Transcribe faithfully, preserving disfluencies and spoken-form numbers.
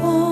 small.